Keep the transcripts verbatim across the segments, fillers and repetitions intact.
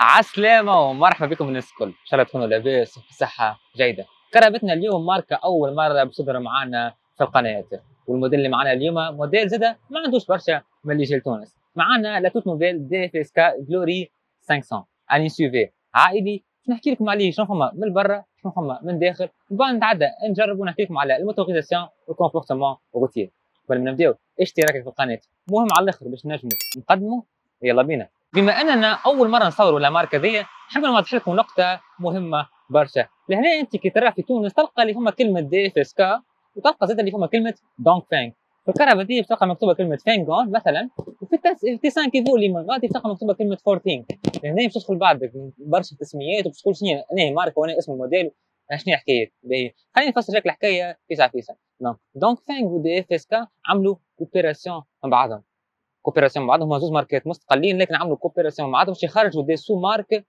عسلامة ومرحبا بكم الناس الكل، ان شاء الله تكونوا لاباس وفي صحة جيدة. قرابتنا اليوم ماركة أول مرة بصدر معانا في القناة، والموديل اللي معانا اليوم موديل زادة ما عندوش برشا من اللي جا لتونس. معانا لاتوت موبيل دي اف اس كا جلوري خمسمية اني سيفي عائلي، باش نحكي لكم عليه شنو فما من برا شنو فما من داخل، وبعد نتعدى نجرب ونحكي لكم على الموتوريزاسيون والكومبورتمون الروتيير. قبل ما نبداو اشتراكك في القناة مهم على الآخر باش نجمو نقدموا. يلا بينا. بما اننا اول مره نصوروا على الماركه ذي، نحب نوضح لكم نقطه مهمه برشا. لهنا انت كي ترى في تونس تلقى اللي فما كلمه دي اف اس كا، وتلقى زاد اللي فما كلمه دونغ فانغ. في الكهرباء ذي تلقى مكتوبه كلمه فانغون مثلا، وفي تي خمسة كيفو اللي من غادي تلقى مكتوبه كلمه فورثينغ. لهنا باش تدخل بعدك برشا تسميات وباش تقول شنو انا ماركه وانا اسم الموديل شنو حكايه. خليني نفسر لك الحكايه فيسع فيسع. دونك دونغ فانغ ودي اف اس كا عملوا كوبيراسيون مع بعضهم. كوبيراسيون مع بعضهم، هما زوج ماركات مستقلين لكن عملوا كوبيراسيون مع بعضهم باش يخرجوا دي سو مارك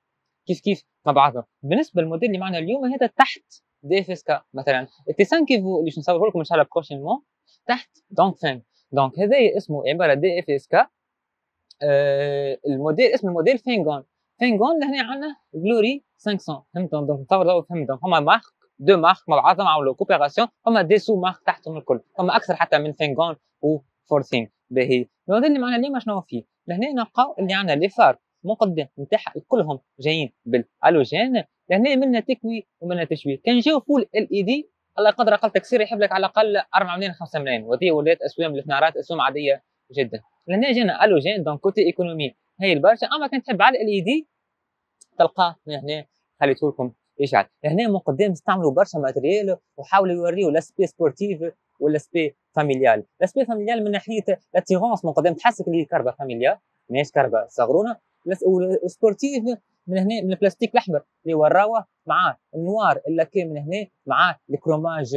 كيف كيف مع بعضهم. بالنسبه للموديل اللي معنا اليوم هذا تحت دي اف اس كا مثلا، التسان كيفو اللي نصوره لكم ان شاء الله بروشينمون تحت دونغ فانغ. دونك هذا اسمه عباره دي اف اس كا. آه الموديل اسم الموديل فانغون. فانغون لهنا عندنا جلوري خمسمية. فهمتوا؟ دونك نتصور فهمتوا هما مارك دو مارك مع بعضهم عملوا كوبيراسيون، هما دي سو مارك تحتهم الكل، هما اكثر حتى من فانغون وفورثينغ. باهي الموديل اللي معنا اليوم شنو فيه؟ لهنا نلقاو اللي عندنا لي فار مقدم نتاعها كلهم جايين بالهالوجين، لهنا منها تكوي ومنها تشويه. كان جاو فول ال اي دي الله يقدر اقل تكسير يحب لك على الاقل أربعة ملايين خمسة ملايين، وهذه ولات اسوام للنارات اسوام عاديه جدا. لهنا جانا هالوجين دونك كوتي ايكونومي هي البرشا، اما كان تحب على ال اي دي تلقاه هنا خليته لكم يشعل. لهنا من قدام استعملوا برشا ماتريال وحاولوا يوريو لاسبي سبورتيف ولا سبي فاميليال. لاسبي فاميليال من ناحيه لاتيغونس من قدام تحسك اللي كربه فاميليال ماهيش كربه صغرونه، والسبورتيف من هنا من البلاستيك الاحمر اللي وراوه مع النوار اللاكي من هنا مع الكروماج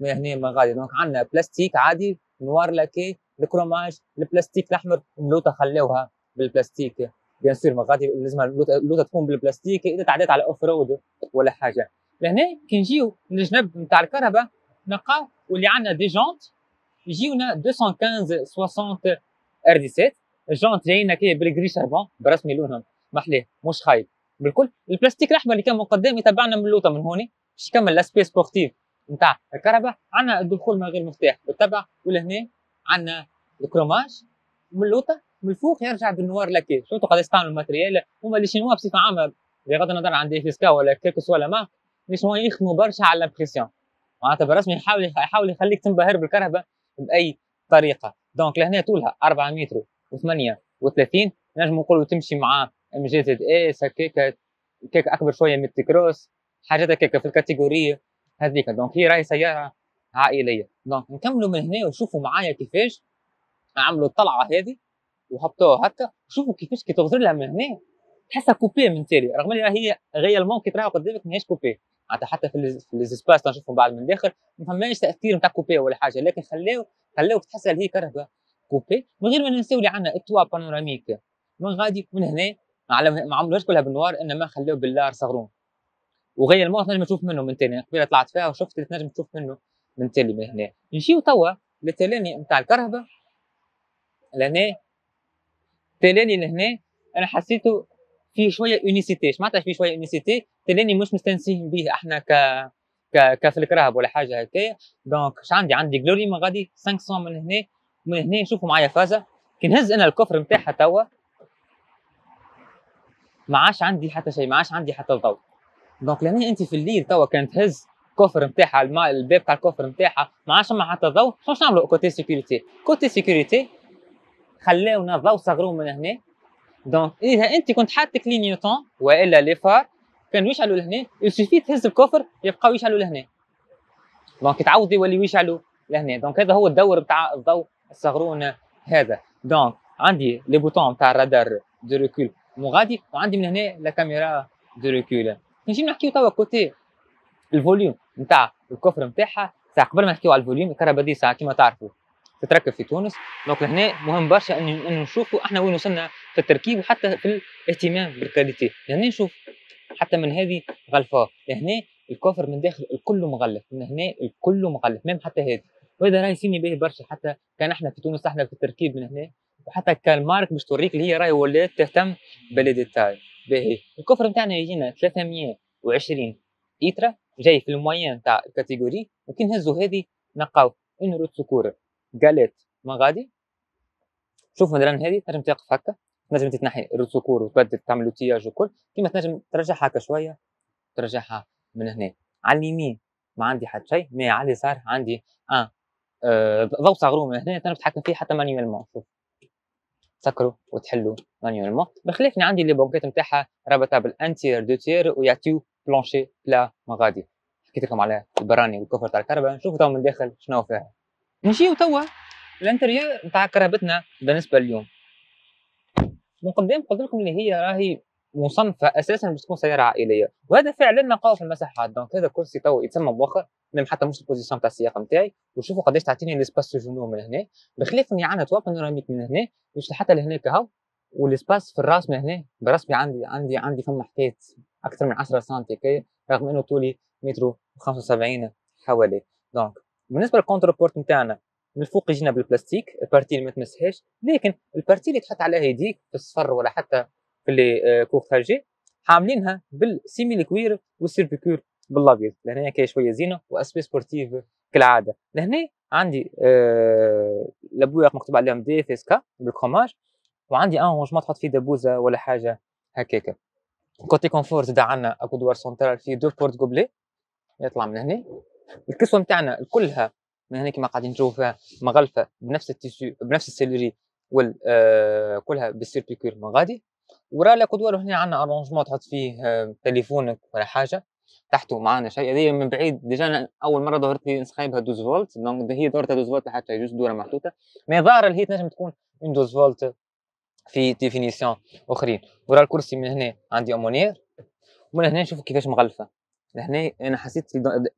من هنا من غادي. دونك عندنا بلاستيك عادي، نوار لاكي، الكروماج، البلاستيك الاحمر، اللوطه خلوها بالبلاستيك بيان سور من غادي لازم اللوطه تكون بالبلاستيك اذا تعدات على اوف رود ولا حاجه. لهنا كي نجيو للجنب نتاع الكهرباء نلقاو واللي عندنا دي جونت يجيونا مئتين وخمسة وستين ار سبعطاش. الجونت جايينا كي بالجري شربون برسمي لونهم محليه مش خايب بالكل. البلاستيك الاحمر اللي كان من قدام يتبعنا من اللوطه من هوني باش يكمل لاسبي سبورتيف نتاع الكهرباء. عندنا الدخول من غير مفتاح بالطبع، ولهنا عندنا الكروماج من اللوطه من الفوق يرجع بالنوار لاكي. شفتوا قداش تعملوا الماتريال هما اللي شينوا بصفه عامه بغض النظر عن دي فيسكا ولا كيكس ولا ما مش هو يخدموا برشا على البريسيون، معناتها برسمي يحاول يحاول يخليك تنبهر بالكهرباء باي طريقه. دونك لهنا طولها أربعة متر وثمانية وثلاثين، نجموا نقولوا تمشي مع ام جي زد اس هكاك هكاك اكبر شويه من التكروس حاجات هكاك في الكاتيجوري هذيك. دونك هي راهي سياره عائليه. دونك نكملوا من هنا وشوفوا معايا كيفاش عملوا الطلعه هذه وهبطوها هكا، شوفوا كيفاش كي تغزر لها من هنا تحسها كوبي من تالي، رغم اللي هي غير المون كي تراها قدامك ماهيش كوبي. معناتها حتى في السباس نشوفهم بعد من داخل ما فماش تاثير نتاع كوبي ولا حاجه، لكن خلاو خلاوك تحسها اللي هي كهرباء كوبي. من غير ما ننساو اللي عندنا التوا بانوراميك من غادي من هنا ما عملوهاش كلها بالنوار انما خلاو باللار صغرون، وغير المون تنجم تشوف منه من تالي. قبيله طلعت فيها وشفت تنجم تشوف منه من تالي. من هنا نجيو توا للتلاني نتاع الكهرباء. لهنا تلاني لهنا انا حسيته في شويه اونيسيتي، معناتها في شويه اونيسيتي تلاني مش مستنسين به احنا ك ك كف الكرهب ولا حاجه هكايا. دونك اش عندي؟ عندي جلوري من غادي خمسمية من هنا من هنا. شوفوا معايا فازه كي نهز انا الكفر نتاعها توا ما عادش عندي حتى شيء، ما عادش عندي حتى الضوء. دونك لهنا انت في الليل توا كانت تهز الكفر نتاعها الباب تاع الكفر نتاعها ما عادش ما حتى الضوء. شنو نعملوا كوتي سيكوريتي؟ كوتي سيكوريتي خلاونا الضوء صغروا من هنا. دونك اذا انت كنت حاط كلينيوتون والا لي فار كانوا يشعلوا لهنا، يسفي تهز الكفر يبقاو يشعلوا لهنا. دونك تعاود يوليو يشعلوا لهنا. دونك هذا هو الدور بتاع الضوء الصغرون هذا. دونك عندي لي بوتون تاع الرادار دو ريكول مغادي، وعندي من هنا لا كاميرا دو ريكول. نجي نحكيو توا كوتي الفوليوم نتاع الكفر نتاعها. ساعه قبل ما نحكيو على الفوليوم الكهرباء دي ساعه كيما تعرفوا تتركب في تونس. دونك لهنا مهم برشا انه نشوفوا احنا وين وصلنا في التركيب وحتى في الاهتمام بالكاليتي. لهنا نشوف حتى من هذه غلفه، لهنا الكوفر من داخل الكل مغلف، من هنا الكل مغلف ميم حتى هذه. وهذا راه يسيني به برشا حتى كان احنا في تونس احنا في التركيب من هنا، وحتى كان مارك باش توريك اللي هي راهي ولات تهتم بالديتاي. باهي الكفر نتاعنا يجينا ثلاثمية وعشرين لتر جاي في الموين تاع الكاتيجوري. وكي نهزو هذه نلقاو ان روت سكور غاليت مغادي. شوف مدران هذه تنجم تقف هكا، تنجم تتنحي روت سكور وتبدل تعمل اوتياج وكل، كيما تنجم ترجعها هكا شويه، ترجعها من هنا. على اليمين ما عندي حتى شيء، مي على اليسار عندي ان آه ضغط صغروه من هنا تنجم تتحكم فيه حتى مانيوالمون. شوف تسكروا وتحلوا مانيوالمون، بخلاف اللي عندي اللي بونكات نتاعها رابطه بالانتير دو تير ويعطيو بلانشي بلا مغادي. حكيت لكم على البراني والكفر تاع الكهرباء، نشوفوا توا من داخل شنو فيها. نمشيو توا الانتريور نتاع كرهبتنا بالنسبه اليوم. من قدام قلت لكم اللي هي راهي مصنفه اساسا باش تكون سياره عائليه، وهذا فعلا نلقاو في المساحات. دونك هذا كرسي توا يتسمى بوخر، ميم حتى مش البوزيسيون تاع السياق نتاعي، وشوفوا قداش تعطيني الاسباس الجنوب من هنا، بخلاف اني عندها توا بانوراميك من هنا مش حتى لهناك هاو، والاسباس في الراس من هنا برسمي عندي عندي عندي فما حكايه اكثر من عشرة سنتي رغم انه طولي متر وخمسة وسبعين حوالي. دونك بالنسبه للكونتر بورت نتاعنا من الفوق يجينا بالبلاستيك، البارتي اللي ما تمسهاش، لكن البارتي اللي تحط عليها يديك في الصفر ولا حتى في اللي كوخ خارجي عاملينها بالسيميلي كوير والسيرفيكور بالابيض. لهنا كاين شويه زينه واسبي سبورتيف كالعاده. لهنا عندي آه لابويق مكتوب عليهم دي اف اس كا بالكروماج، وعندي انغونجمون تحط فيه دبوزه ولا حاجه هكاك. كوتي كونفور زاد عندنا اكو دوار سونترال فيه دو بورت كوبلي يطلع من هنا. الكسوه نتاعنا كلها من هنا كما قاعدين نشوفوها مغلفه بنفس التيسيو بنفس السيلوري وال آه كلها بالسيربيكور من غادي. ورا لا كدوار هنا عندنا ارونجمون تحط فيه آه تليفونك ولا حاجه تحته. معانا شيء هذه من بعيد ديجا اول مره ظهرت لي نسخايبها دوز فولت، دونك هي دورتها دوز فولت حتى يجوز دوره محطوطه، ما ظاهر اللي هي تنجم تكون اون دوز فولت في ديفينيسيون اخرين. ورا الكرسي من هنا عندي امونير، ومن هنا نشوف كيفاش مغلفه. لهنا انا حسيت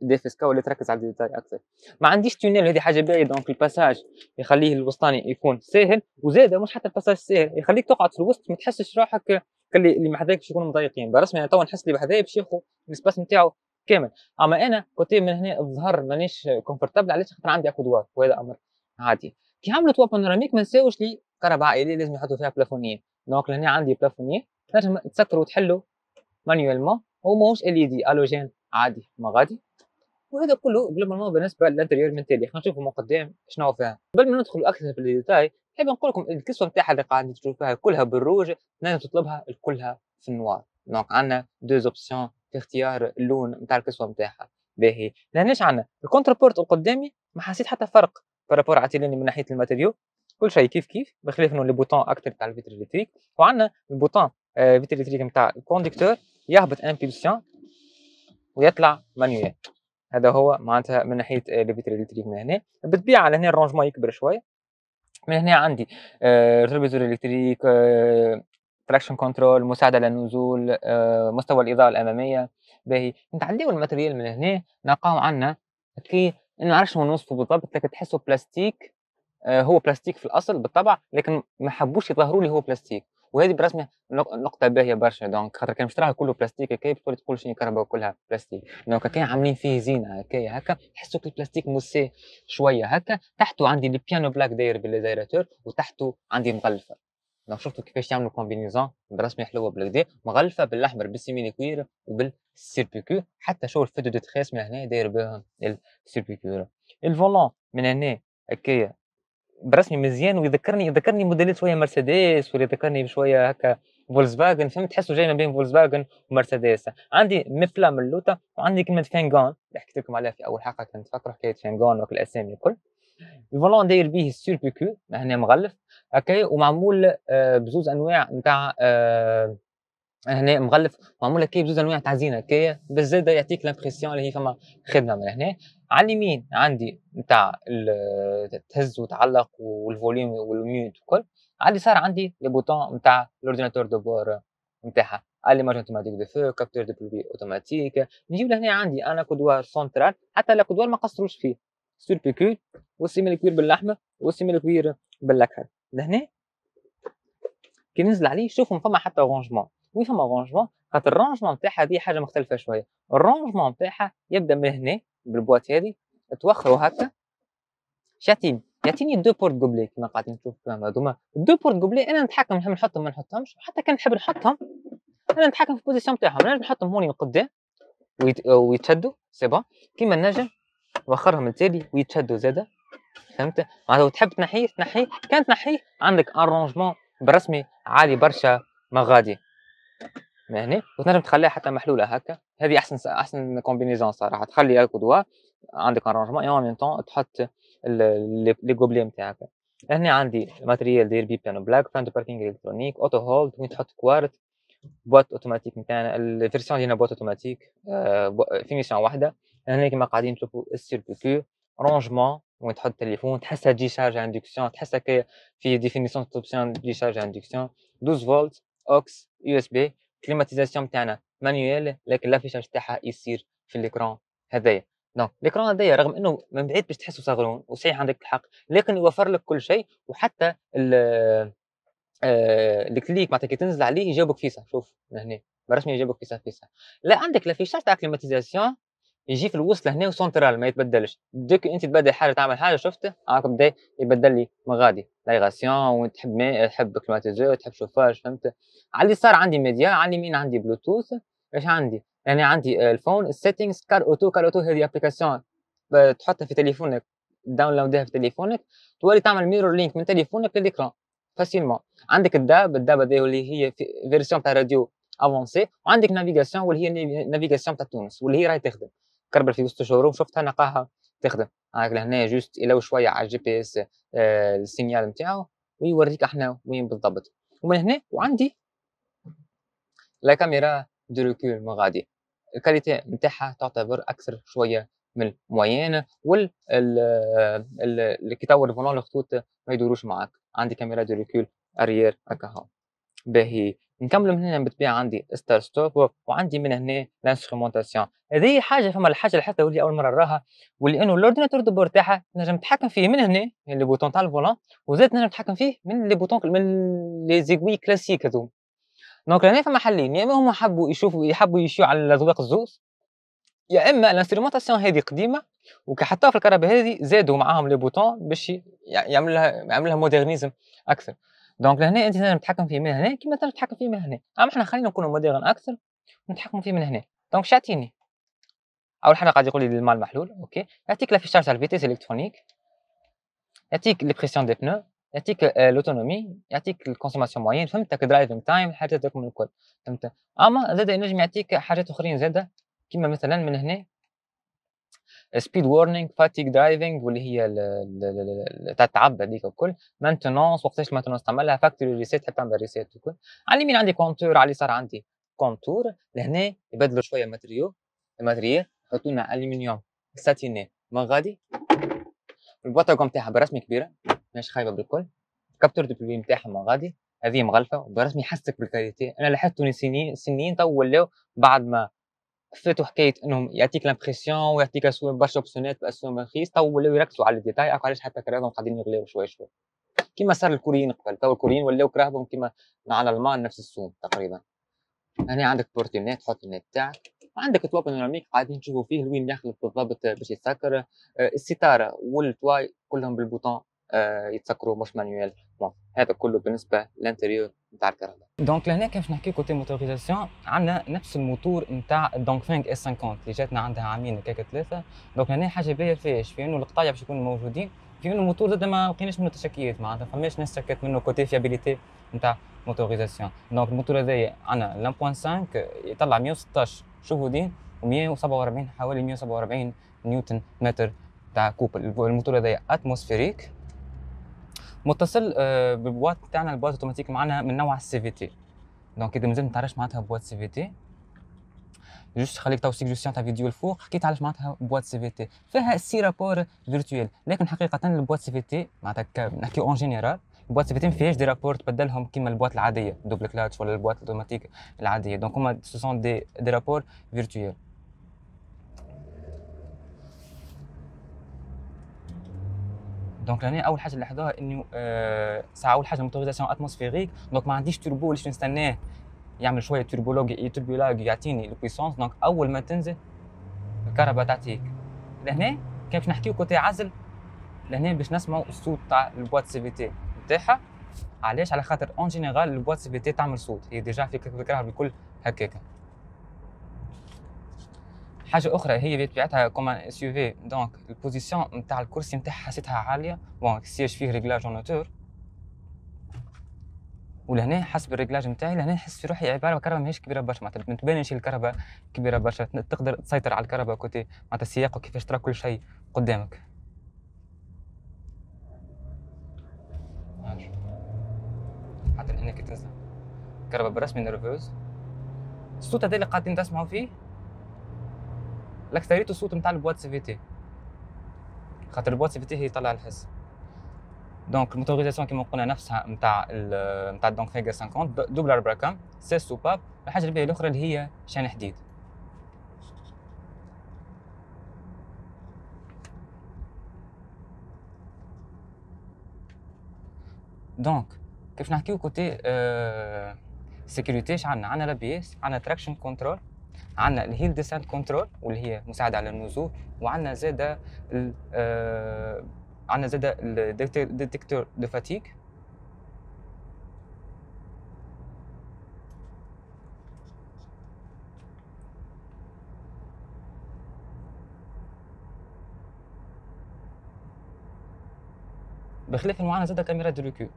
دي اف اس كا ولا تركز على الديتاي اكثر. ما عنديش تونيل، هذه حاجه باهيه، دونك الباساج يخليه الوسطاني يكون ساهل، وزاده مش حتى الباساج ساهل يخليك تقعد في الوسط ما تحسش روحك كاللي اللي محذاك باش يكونوا مضايقين. برسمي انا توا نحس اللي بحذايا باش ياخذ الاسباس نتاعو كامل، اما انا كوتي من هنا الظهر مانيش كومفورتابل، علاش؟ خاطر عندي اكو دوار وهذا امر عادي. كي عملوا توا بانوراميك ما نساوش لي كهرباء عائليه لازم يحطوا فيها بلافونيه، دونك لهنا عندي بلافونيه تنجم تسكروا وتحلوا مانيوالمون، هو ماهوش ال اي دي هالوجين عادي ما غادي. وهذا كله جلوبالمون بالنسبه للانتريور من تالي. خلينا نشوفوا من قدام شنو فيها قبل ما ندخلوا اكثر في الديتاي. نحب نقول لكم الكسوه نتاعها اللي قاعدين تشوفوها كلها بالروج تنجم تطلبها الكلها في النوار، دونك عندنا دو اوبسيون في اختيار اللون نتاع الكسوه نتاعها. باهي لهناش عندنا الكونتربورت القدامي، ما حسيت حتى فرق بارابور عتيلاني من ناحيه الماتيريو، كل شيء كيف كيف، بخلاف انه لي بوطون اكثر تاع الفيتر الكتريك. وعندنا البوطون آه فيتر الكتريك نتاع الكونديكتور يهبط امبولسيون ويطلع مانيوال. هذا هو معناتها من ناحيه الفيتر الكتريك. من هنا بالطبيعه لهنا الرونجمون يكبر شويه. من هنا عندي آه ترابيزور الكتريك، آه تراكشن كنترول، مساعده للنزول، آه مستوى الاضاءه الاماميه. باهي نتعديو الماتريال من هنا نلقاو عندنا كي ما نعرفش نوصفو بالضبط، لكن تحسو بلاستيك. آه هو بلاستيك في الاصل بالطبع، لكن ما حبوش يظهروا لي هو بلاستيك، وهذه برسمي نقطه باهيه برشا. دونك خاطر كان مشتراها كله بلاستيك هكايا باش تقول شنو كهرباء كلها بلاستيك. دونك هكايا عاملين فيه زينه هكايا هكا، تحسوا كل بلاستيك موسي شويه هكا. تحته عندي البيانو بلاك داير بالليزيراتور، وتحته عندي مغلفه. دونك شفتوا كيفاش يعملوا كومبينيزون برسمي حلوه بالكدا، مغلفه بالاحمر بالسيميلي كوير وبالسيربيكور، حتى شو الفيدو دو تريس من هنا داير بهم السيربيكور. الفولون من هنا هكايا برسمي مزيان، ويذكرني يذكرني موديلات شويه مرسيدس، ولا يذكرني بشويه هكا فولكسفاجن، فهمت؟ تحسوا جاي ما بين فولكسفاجن ومرسيدس. عندي مبلا من اللوطه، وعندي كلمه فانغون اللي حكيت لكم عليها في اول حلقه، كنت فاكره حكايه فانغون وكل الاسامي الكل. الفولون داير بيه السيربيكو هنا مغلف هكا، ومعمول آه بزوز انواع نتاع آه هنا مغلف، معمول هكا بزوز انواع تاع زينه هكايا، بس زاد يعطيك لامبريسيون اللي هي فما خدمه. من هنا على اليمين عندي نتاع تهز وتعلق والفوليوم والميوت وكل. على اليسار عندي لي بوطون نتاع الاورديناتور دو بور نتاعها، اليماج اوتوماتيك دو فو، كابتور دو بلوي اوتوماتيك. نجيب لهنا عندي انا كودوار سونترال، حتى لا كودوار ما قصروش فيه، سور بيكور والسيميلي كوير بالاحمر والسيميلي كوير بالاكحل. لهنا كي ننزل عليه شوفوا فما حتى رونجمون، وي فما رونجمون، خاطر الرونجمون نتاعها هذه حاجه مختلفه شويه. الرونجمون نتاعها يبدا من هنا بالبواط هذه، توخروا هكا، شاتين يعطيني دو بورت كوبلي كما قاعدين نشوف فيهم هذوما. الدو بورت كوبلي انا نتحكم نحب نحطهم ما نحطهمش، وحتى كان نحب نحطهم انا نتحكم في البوزيسيون تاعهم، نجم نحطهم هوني من قدام ويتشدوا سي بون، كيما النجم وخرهم التالي ويتشدوا زاده، فهمت؟ معناتها تحب تنحيه تنحيه، كان تنحيه عندك ارونجمون بالرسمي عالي برشا ما غادي ما هنا، وتنجم تخليها حتى محلوله هكا، هذه احسن احسن كومبينيزون صراحه، تخلي الكدوار عندك ارونجمون اي اون ميم طون تحط لي كوبليم تاعك. هنا عندي ماتريال داير بي بيانو بلاك، فانت باركينغ الكترونيك، اوتو هولد وين تحط كوارت، بوات اوتوماتيك نتاعنا الفيرسيون ديالنا بوات اوتوماتيك فينيسيون واحده. هنا كيما قاعدين نشوفوا السيركيو رونجمون وين تحط التليفون، تحسها دي شارج اندكسيون، تحسها كي في ديفينيسيون اوبسيون دي شارج اندكسيون، اثنا عشر فولت اوكس يو اس بي، كليماتيزاسيون نتاعنا مانيوال لكن لافيشاج تاعها يصير في الاكران هذايا. دونك الاكران هذايا رغم انه من بعيد باش تحسوا صغرون وصحيح عندك الحق، لكن يوفر لك كل شيء، وحتى ال الكليك معناتها كي تنزل عليه يجاوبك فيسا، شوف لهنا بالرسمي يجاوبك فيسا فيسا، لا عندك لافيشاج تاع كليماتيزاسيون يجي في الوسط لهنا وسونترال ما يتبدلش، دوك انت تبدل حاجه تعمل حاجه شفت عاك بدا يبدل لي من غادي، لايغاسيون وين تحب ماء تحب كليماتيزور تحب شوفاج، فهمت؟ على اليسار عندي ميديا، على اليمين عندي بلوتوث، ايش عندي؟ يعني عندي الفون السيتينغز كار اوتو، كار اوتو هذه ابليكاسيون تحطها في تليفونك داونلودها في تليفونك تولي تعمل ميرور لينك من تليفونك للإكران فاسيلمون. عندك الداب، الداب اللي هي فيرسيون تاع راديو افونسي، وعندك نافيغاسيون واللي هي نافيغاسيون تاع تونس واللي هي راهي تخدم كربل في وسط شهور شفتها نقاها تخدم هاك لهنا جوست الى شويه على الجي بي اس آه السينيال نتاعو ويوريك احنا وين بالضبط. ومن هنا وعندي لا كاميرا دو ريكول من غادي، الكاليتي نتاعها تعتبر اكثر شويه من الموين، وال اللي كيطور فولون الخطوط ما يدوروش معاك، عندي كاميرا دو ريكول اريير هكا هاو باهي. نكمل من هنا بالطبيعه عندي ستار ستوب، وعندي من هنا لانسترومونتاسيون، هذه حاجه فما الحاجه اللي حتى ولي اول مره نراها، ولانه الاورديناتور دبور تاعها نجم تحكم فيه من هنا من لي بوتون تاع الفولون، وزاد نجم تحكم فيه من لي بوتون من لي زيغوي كلاسيك هذوما. دونك هنا فما حلين، يا اما هما حبوا يشوفوا يحبوا يشيو على الاذواق الزوز، يا اما الانسترومونتاسيون هذه قديمه وكحطوها في الكهرباء هذه زادوا معاهم لي بوتون باش يعمل لها يعمل لها مودرنيزم اكثر. دونك لهنا انت تنجم تتحكم فيه من هنا كيما تنجم تتحكم فيه من هنا، اما احنا خلينا نكونوا مودرن اكثر ونتحكموا فيه من هنا. دونك شاعطيني اول حاجه قاعد يقول لي المال محلول، اوكي يعطيك لافيشاج تاع الفيتيس الكترونيك، يعطيك لي بريسيون دي بنو، يعطيك الاوتونومي، يعطيك الكونسوماسيون موين، فهمتك درايفين تايم الحاجات هذوك من الكل فهمت. اما زاد ينجم يعطيك حاجات اخرين زاده كيما مثلا من هنا سبيد وورنينغ، فاتيك درايفينغ واللي هي تاع التعب هذيك الكل، مانتونونس وقتاش المانتونونس تعملها، فاكتوري ريسيت حتى تعمل ريسيت الكل. على اليمين عندي كونتور، على اليسار عندي كونتور. لهنا يبدلوا شويه ماتريو الماتريال، يحطوا لنا الومنيوم ساتيني ما غادي، البوطاكم تاعها برسمي كبيره ماش خايبه بالكل، كابتور دو بلوي نتاعها ما غادي هذه مغلفه وبرسمي يحسك بالكاليتي. انا لاحظت تونسيين سنين تو ولاو بعد ما فاتوا حكايه انهم يعطيك لامبريسيون ويعطيك اسوم برشا اوبسيونات باسوم رخيص، تو ولاو يركزوا على الديتاي، علاش حتى كراهم قاعدين يغلاو شويه شويه كيما صار الكوريين قبل، تو الكوريين ولاو كراهبهم كيما على المان نفس السوم تقريبا. هنا عندك بورتينات تحط النت تاعك، وعندك التوا بانوراميك قاعدين نشوفوا فيه وين يخلط بالضبط باش يتسكر، الستاره والتواي كلهم بالبوطون يتسكروا مش مانيوال. هذا كله بالنسبه للانتيريور نتاع الكهرباء. دونك لهنا كيف نحكي كوتي موتوريزاسيون عندنا نفس الموتور نتاع الدونغ فينغ اس خمسين اللي جاتنا عندها عامين هكاك ثلاثه. دونك لهنا حاجه باهيه فيهاش في انه القطايع باش يكونوا موجودين، في انه الموتور زاد ما لقيناش منه تشكيات، معناتها فماش ناس شكات منه كوتي فيابيليتي نتاع موتوريزاسيون. دونك الموتور هذايا عندنا واحد فاصلة خمسة يطلع مية وستة عشر شهودين و147 حوالي مية وسبعة وأربعين نيوتن متر تاع كوبل. الموتور هذايا اتموسفيريك متصل بالبواط تاعنا، البواط اوتوماتيك معنا من نوع السي في تي. دونك اذا مازال ما تعرفش معناتها بواط سي في تي جوست خليك تو سيجيسيون تاع فيديو الفوق حكيت علاش معناتها بواط سي في تي، فيها سي رابور فيرتويل، لكن حقيقه البواط سي في تي معناتها نحكي اون جينيرال البواط سي في تي ما فيهاش دي رابور تبدلهم كيما البواط العاديه دوبل كلاتش ولا البواط الاوتوماتيك العاديه. دونك هما سوسون دي دي رابور فيرتويل. دونك لهنا اول حاجه نلاحظوها انه آه ساعه اول حاجه موتوريزاسيون اتموسفيريك، دونك ما عنديش توربو اللي نستناه يعمل شويه توربولوج توربولاج يعطيني البويسونس. دونك اول ما تنزل الكهرباء تعطيك. لهنا كان باش نحكيو كوتي عزل، لهنا باش نسمعوا الصوت تاع البواط سي في تي نتاعها، علاش؟ على خاطر اون جينيرال البواط سي في تي تعمل صوت، هي ديجا في الكهرباء الكل هكاك. حاجه اخرى هي بطبيعتها كوما اس يو في، دونك البوزيسيون نتاع الكرسي نتاعها حسيتها عاليه، بون السياج فيه ريغلاج اون اوتور، ولهنا حسب الريغلاج نتاعي لهنا نحس في روحي عباره الكهرباء ماهيش كبيره برشا، معناتها ما تبانش الكهرباء كبيره برشا، تقدر تسيطر على الكهرباء كوتي معناتها السياق وكيفاش ترى كل شيء قدامك. حتى لهنا كي تنزل الكهرباء بالرسمي نيرفوز. الصوت هذا اللي قاعدين تسمعوا فيه الأكثرية الصوت نتاع البواط سي في تي، خاطر البواط سي في تي هي طلع الحس. دونك الموتوريزاسيون كيما قلنا نفسها نتاع نتاع دونغ فينغ خمسين، دوبل أربعة كام، ستة سوباب. الحاجة الباهية الأخرى اللي هي شان حديد. دونك كيف نحكيو كوتي أه... سيكوريتي، اش عندنا؟ عندنا البيس، عندنا تراكشن كنترول، عندنا الهيل ديسنت كنترول واللي هي مساعده على النزول، وعندنا زاده آه عندنا زاده الديتكتور دو فاتيك. بخلاف المعاناه زاده كاميرا دو ركوب.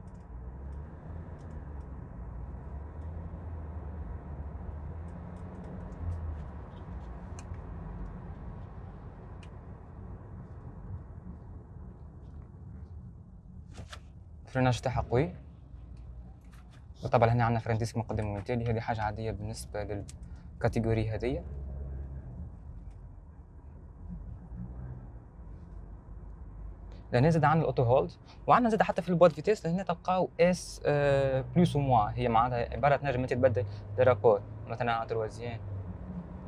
الفريناج تاعها قوي، وطبعا هنا عندنا فرين ديسك مقدم ومتالي، هذه حاجه عاديه بالنسبه للكاتيجوري هذه. لهنا زاد عندنا الاوتو هولد، وعندنا زاد حتى في البواد فيتيس لهنا تلقاو اس آه بلوس وموا، هي معناتها عباره تنجم تتبدل درابور مثلا على تروازيان،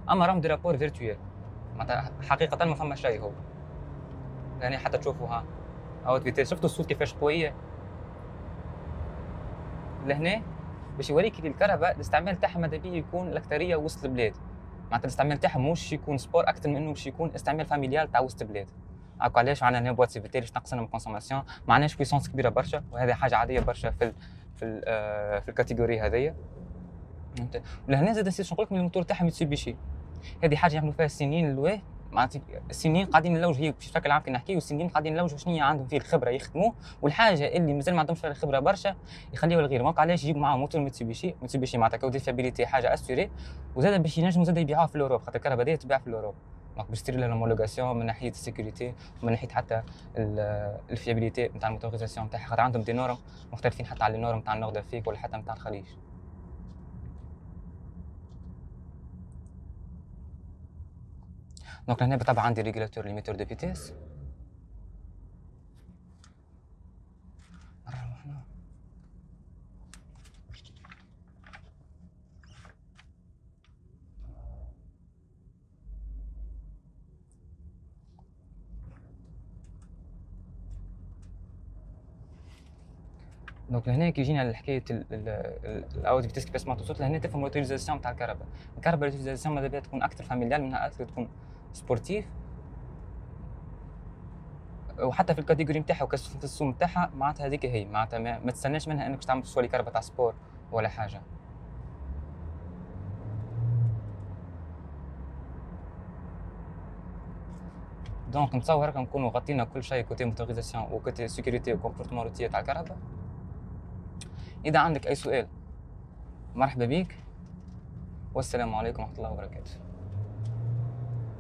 اما راهم درابور فيرتويال معناتها حقيقه ما فما شيء هو. لهنا حتى تشوفوها اوت فيتيس، شفتوا الصوت كيفاش قويه. لهنا باش يوريك اللي الكهرباء الاستعمال تاعها ماذا بيه يكون الاكثريه وسط البلاد، معناتها الاستعمال تاعها مش يكون سبور اكثر من انه باش يكون استعمال فاميليال تاع وسط البلاد. هاكا علاش عندنا هنا بواط سي في تي باش تنقصنا من الكونسوماسيون، ما عندناش بويسونس كبيره برشا، وهذه حاجه عاديه برشا في ال في ال آه في الكاتيجوري هذيا. ولهنا زاد نسيت نقول لكم الموتور تاعها ميتسوبيشي، هذه حاجه يعملوا فيها سنين للواه، معناتها السنين قاعدين نلوج، هي بشكل العام كي نحكيو السنين قاعدين نلوج شنو هي عندهم فيه الخبره يخدموه، والحاجه اللي مازال ما عندهمش فيها الخبره برشا يخليوها لغيرهم. علاش يجيبوا معاهم موتور ميتسوبيشي؟ ميتسوبيشي معناتها كوديفابيليتي حاجه اسيوري، وزاد باش ينجموا زاد يبيعوها في الاوروب، خاطر الكهرباء هذه تباع في الاوروب، دونك باش تصير لها الهومولوغاسيون من ناحيه السيكوريتي ومن ناحيه حتى الفيابيليتي نتاع الموتوريزاسيون تاعها، خاطر عندهم دي نورم مختلفين حتى على النورم نتاع النورد افريك ولا حتى نتاع الخليج. دونك هنا طبعا عندي ريغولاتور ليميتور دو فيتيس، دونك لهنا كي جينا لحكايه الاوت فيتيس كيفاش سمعتوا الصوت لهنا تفهم لوتيليزاسيون تاع الكهرباء، الكهرباء لوتيليزاسيون ماذا بها تكون اكثر فاميليال منها اكثر تكون سبورتيف، وحتى في الكاتيجوري نتاعها وكاس في السوم نتاعها معناتها هذيك هي، معناتها ما تستناش منها انك تعمل تسوالي كهرباء تاع سبور ولا حاجه. دونك نتصور راكم نكونوا غطينا كل شيء كوتي موتوريزاسيون وكوتي سيكوريتي وكومبورتمون روتيي تاع الكهرباء. إذا عندك أي سؤال مرحبا بك، والسلام عليكم ورحمة الله وبركاته.